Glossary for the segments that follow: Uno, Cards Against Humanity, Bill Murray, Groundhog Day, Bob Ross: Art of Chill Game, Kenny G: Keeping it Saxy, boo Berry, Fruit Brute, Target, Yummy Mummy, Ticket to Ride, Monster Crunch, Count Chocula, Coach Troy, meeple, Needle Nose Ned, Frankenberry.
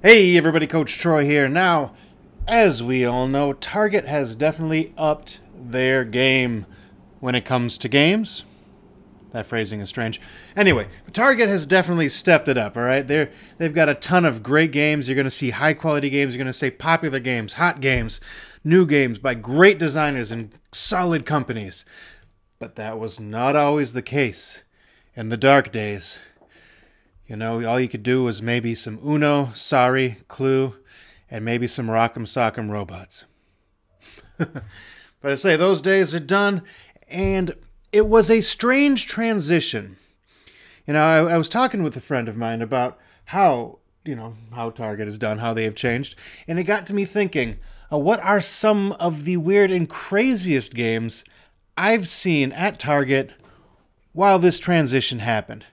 Hey everybody, Coach Troy here. Now, as we all know, Target has definitely upped their game when it comes to games. That phrasing is strange. Anyway, Target has definitely stepped it up, all right? They've got a ton of great games. You're going to see high-quality games. You're going to see popular games, hot games, new games by great designers and solid companies. But that was not always the case in the dark days. You know, all you could do was maybe some Uno, Sorry, Clue, and maybe some Rock'em Sock'em Robots. But I say, those days are done, and it was a strange transition. You know, I was talking with a friend of mine about how, you know, how Target is done, how they have changed, and it got to me thinking, what are some of the weird and craziest games I've seen at Target while this transition happened?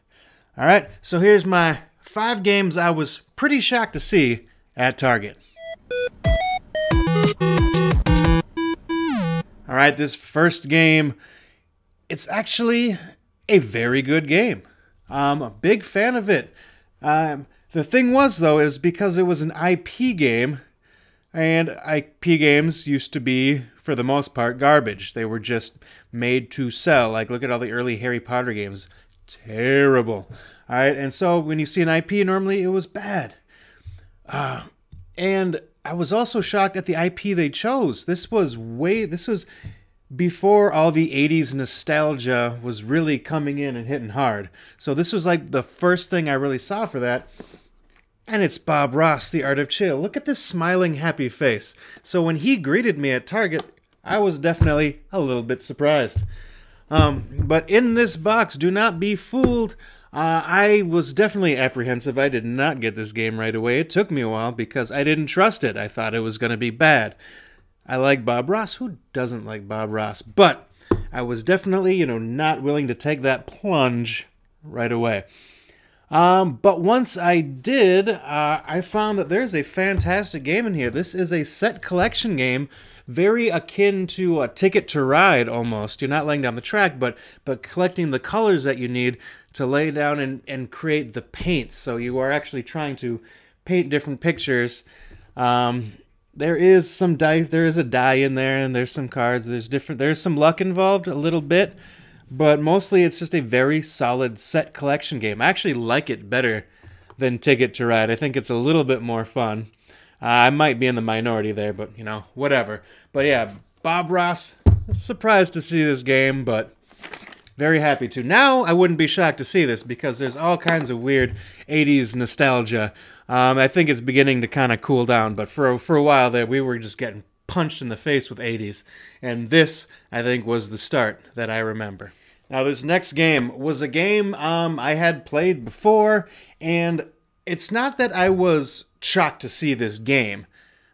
All right, so here's my 5 games I was pretty shocked to see at Target. All right, this first game, it's actually a very good game. I'm a big fan of it. The thing was, though, is because it was an IP game, and IP games used to be, for the most part, garbage. They were just made to sell. Like, look at all the early Harry Potter games. Terrible. All right, and so when you see an IP, normally it was bad. And I was also shocked at the IP they chose. This was before all the 80s nostalgia was really coming in and hitting hard. So this was like the first thing I really saw for that. And it's Bob Ross, The Art of Chill. Look at this smiling, happy face. So when he greeted me at Target, I was definitely a little bit surprised. But in this box, do not be fooled. I was definitely apprehensive. I did not get this game right away. It took me a while because I didn't trust it. I thought it was going to be bad. I like Bob Ross. Who doesn't like Bob Ross? But I was definitely, you know, not willing to take that plunge right away. But once I did, I found that there's a fantastic game in here. This is a set collection game, very akin to a Ticket to Ride almost. You're not laying down the track, but collecting the colors that you need to lay down and create the paints. So you are actually trying to paint different pictures. There is some dice, there is a die in there, and there's some cards. There's some luck involved a little bit. But mostly it's just a very solid set collection game. I actually like it better than Ticket to Ride. I think it's a little bit more fun. I might be in the minority there, but, you know, whatever. But, yeah, Bob Ross, surprised to see this game, but very happy to. Now I wouldn't be shocked to see this because there's all kinds of weird 80s nostalgia. I think it's beginning to kind of cool down, but for a while there we were just getting punched in the face with 80s, and this, I think, was the start that I remember. Now, this next game was a game I had played before, and it's not that I was shocked to see this game.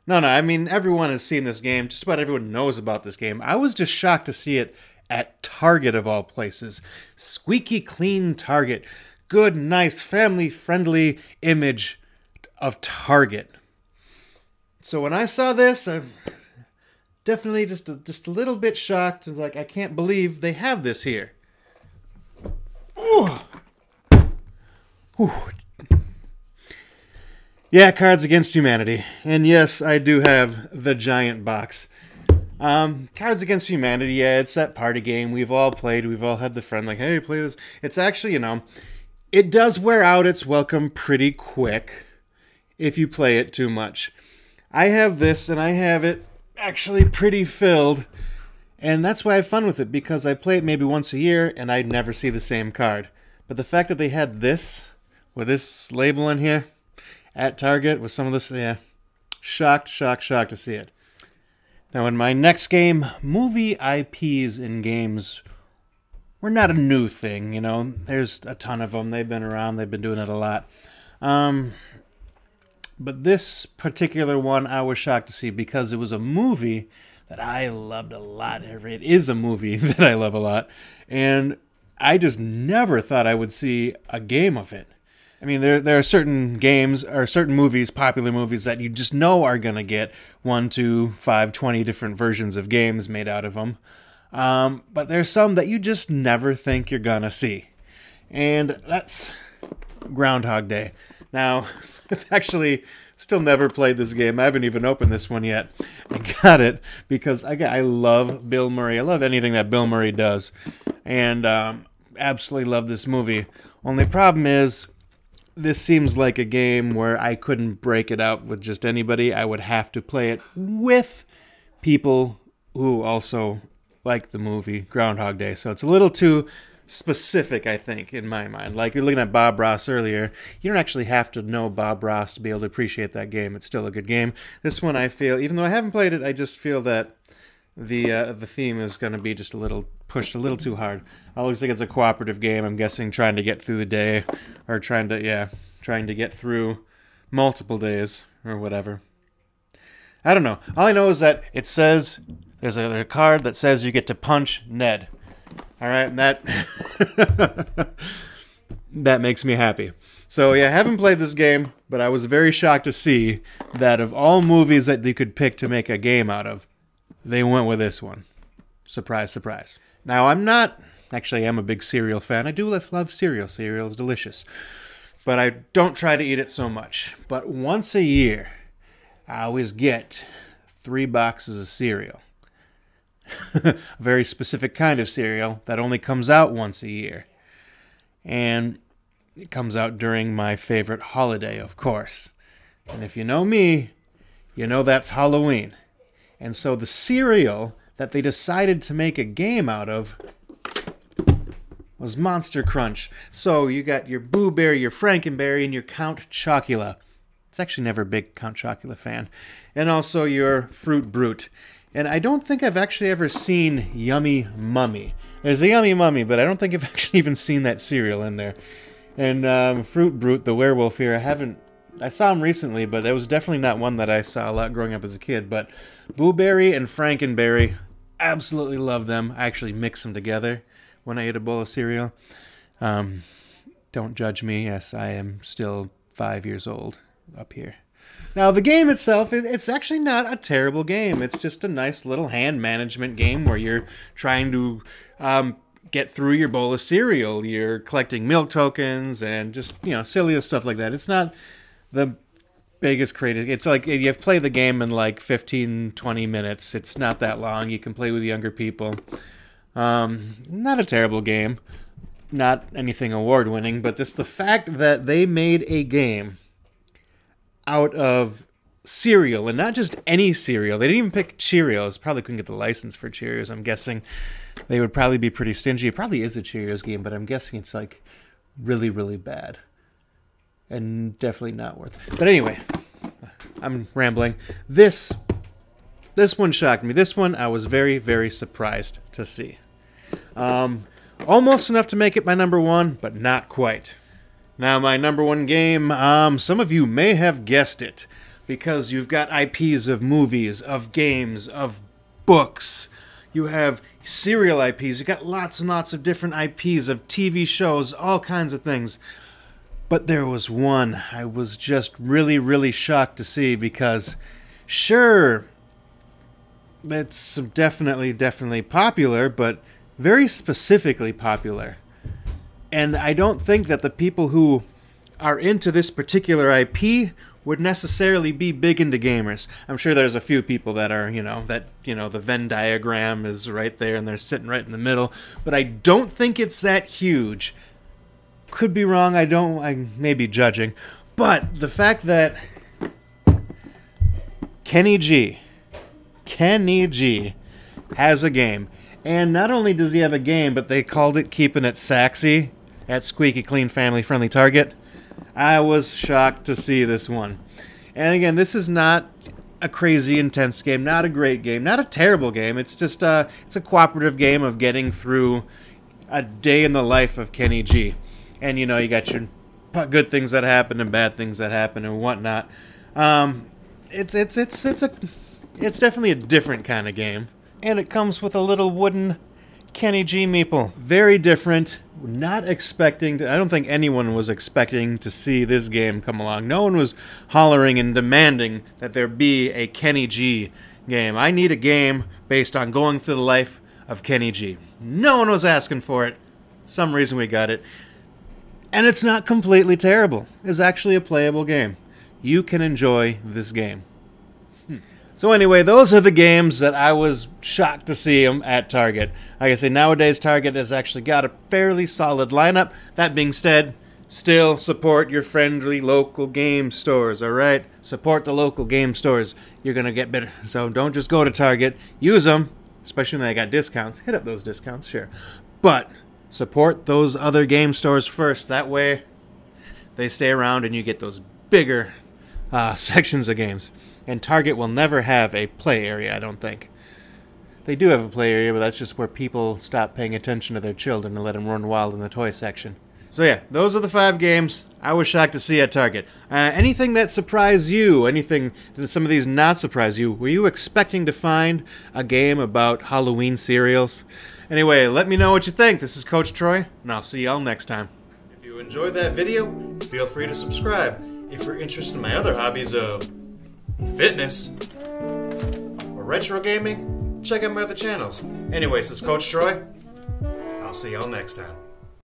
No, I mean, everyone has seen this game. Just about everyone knows about this game. I was just shocked to see it at Target, of all places. Squeaky clean Target. Good, nice, family-friendly image of Target. So when I saw this, I'm definitely just a little bit shocked. It's like, I can't believe they have this here. Ooh. Ooh. Yeah, Cards Against Humanity. And yes, I do have the giant box. Cards Against Humanity, yeah, it's that party game we've all played. We've all had the friend like, hey, play this. It's actually, you know, it does wear out its welcome pretty quick if you play it too much. I have this, and I have it actually pretty filled, and that's why I have fun with it, because I play it maybe once a year, and I never see the same card. But the fact that they had this, with this label in here, at Target, with some of this, yeah, shocked to see it. Now in my next game, movie IPs in games were not a new thing, you know. There's a ton of them. They've been around. They've been doing it a lot. But this particular one I was shocked to see because it was a movie that I loved a lot. It is a movie that I love a lot. And I just never thought I would see a game of it. I mean, there are certain games or certain movies, popular movies, that you just know are going to get 1, 2, 5, 20 different versions of games made out of them. But there's some that you just never think you're going to see. And that's Groundhog Day. Now, I've actually still never played this game. I haven't even opened this one yet. I got it because I love Bill Murray. I love anything that Bill Murray does. And absolutely love this movie. Only problem is, this seems like a game where I couldn't break it out with just anybody. I would have to play it with people who also like the movie Groundhog Day. So it's a little too specific, I think, in my mind. Like, you're looking at Bob Ross earlier. You don't actually have to know Bob Ross to be able to appreciate that game. It's still a good game. This one, I feel, even though I haven't played it, I just feel that the theme is going to be just a little pushed a little too hard. I always think it's a cooperative game. I'm guessing trying to get through the day, or trying to get through multiple days or whatever. I don't know. All I know is that it says there's a card that says you get to punch Ned. All right, and that that makes me happy. So yeah, I haven't played this game, but I was very shocked to see that of all movies that they could pick to make a game out of, they went with this one. Surprise, surprise. Now, I am a big cereal fan. I do love cereal. Cereal is delicious. But I don't try to eat it so much. But once a year, I always get 3 boxes of cereal. A very specific kind of cereal that only comes out once a year. And it comes out during my favorite holiday, of course. And if you know me, you know that's Halloween. And so the cereal that they decided to make a game out of was Monster Crunch. So you got your Boo Berry, your Frankenberry, and your Count Chocula. It's actually never a big Count Chocula fan. And also your Fruit Brute. And I don't think I've actually ever seen Yummy Mummy. There's a Yummy Mummy, but I don't think I've actually even seen that cereal in there. And Fruit Brute, the werewolf here, I saw him recently, but that was definitely not one that I saw a lot growing up as a kid. But Boo Berry and Frankenberry, absolutely love them. I actually mix them together when I ate a bowl of cereal. Don't judge me. Yes, I am still 5 years old up here. Now, the game itself, it's actually not a terrible game. It's just a nice little hand management game where you're trying to get through your bowl of cereal. You're collecting milk tokens and just, you know, silly stuff like that. It's not the biggest creative. It's like you play the game in like 15, 20 minutes. It's not that long. You can play with younger people. Not a terrible game. Not anything award-winning, but just the fact that they made a game out of cereal, and not just any cereal. They didn't even pick Cheerios. Probably couldn't get the license for Cheerios. I'm guessing they would probably be pretty stingy. It probably is a Cheerios game, but I'm guessing it's like really, really bad. And definitely not worth it. But anyway, I'm rambling. This one shocked me. This one I was very, very surprised to see. Almost enough to make it my number 1, but not quite. Now, my number 1 game, some of you may have guessed it, because you've got IPs of movies, of games, of books. You have serial IPs. You've got lots and lots of different IPs of TV shows, all kinds of things. But there was one I was just really, really shocked to see, because sure, it's definitely, definitely popular, but very specifically popular. And I don't think that the people who are into this particular IP would necessarily be big into gamers. I'm sure there's a few people that are, the Venn diagram is right there and they're sitting right in the middle, but I don't think it's that huge. Could be wrong, I may be judging, but the fact that Kenny G has a game, and not only does he have a game, but they called it Keeping It Saxy at Squeaky Clean Family Friendly Target. I was shocked to see this one. And again, this is not a crazy intense game, not a great game, not a terrible game. It's just it's a cooperative game of getting through a day in the life of Kenny G. And, you know, you got your good things that happen and bad things that happen and whatnot. It's definitely a different kind of game. And it comes with a little wooden Kenny G meeple. Very different. Not expecting to, I don't think anyone was expecting to see this game come along. No one was hollering and demanding that there be a Kenny G game. I need a game based on going through the life of Kenny G. No one was asking for it. For some reason we got it. And it's not completely terrible. It's actually a playable game. You can enjoy this game. So anyway, those are the games that I was shocked to see them at Target. Like I say, nowadays Target has actually got a fairly solid lineup. That being said, still support your friendly local game stores, all right? Support the local game stores. You're going to get better. So don't just go to Target. Use them, especially when they got discounts. Hit up those discounts, sure. But support those other game stores first. That way they stay around and you get those bigger sections of games. And Target will never have a play area, I don't think. They do have a play area, but that's just where people stop paying attention to their children and let them run wild in the toy section. So yeah, those are the 5 games I was shocked to see at Target. Anything that surprised you, anything that some of these not surprised you, were you expecting to find a game about Halloween cereals? Anyway, let me know what you think. This is Coach Troy, and I'll see y'all next time. If you enjoyed that video, feel free to subscribe. If you're interested in my other hobbies of fitness or retro gaming, check out my other channels. Anyways, this is Coach Troy. I'll see y'all next time.